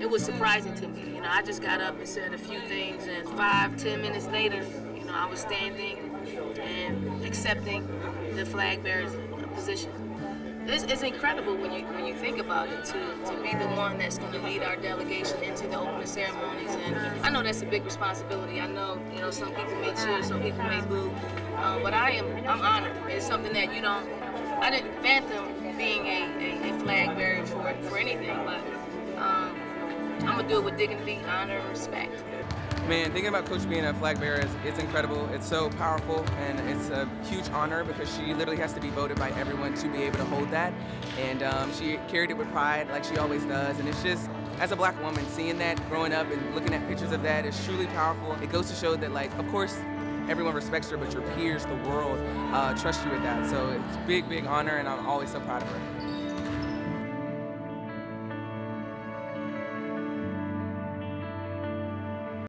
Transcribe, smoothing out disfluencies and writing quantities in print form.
it was surprising to me. You know, I just got up and said a few things, and 5-10 minutes later, you know, I was standing and accepting the flag bearer's position. It's incredible when you think about it, to be the one that's going to lead our delegation into the opening ceremonies. And I know that's a big responsibility. I know, you know, some people may cheer, some people may boo, but I'm honored. It's something that, you know, I didn't fathom being a flag bearer for anything, but I'm gonna do it with dignity, honor, and respect. Man, thinking about Coach being a flag bearer, it's incredible. It's so powerful, and it's a huge honor because she literally has to be voted by everyone to be able to hold that. And she carried it with pride like she always does. And it's just, as a black woman, seeing that growing up and looking at pictures of that is truly powerful. It goes to show that, like, of course, everyone respects her, but your peers, the world, trust you with that. So it's a big, big honor, and I'm always so proud of her.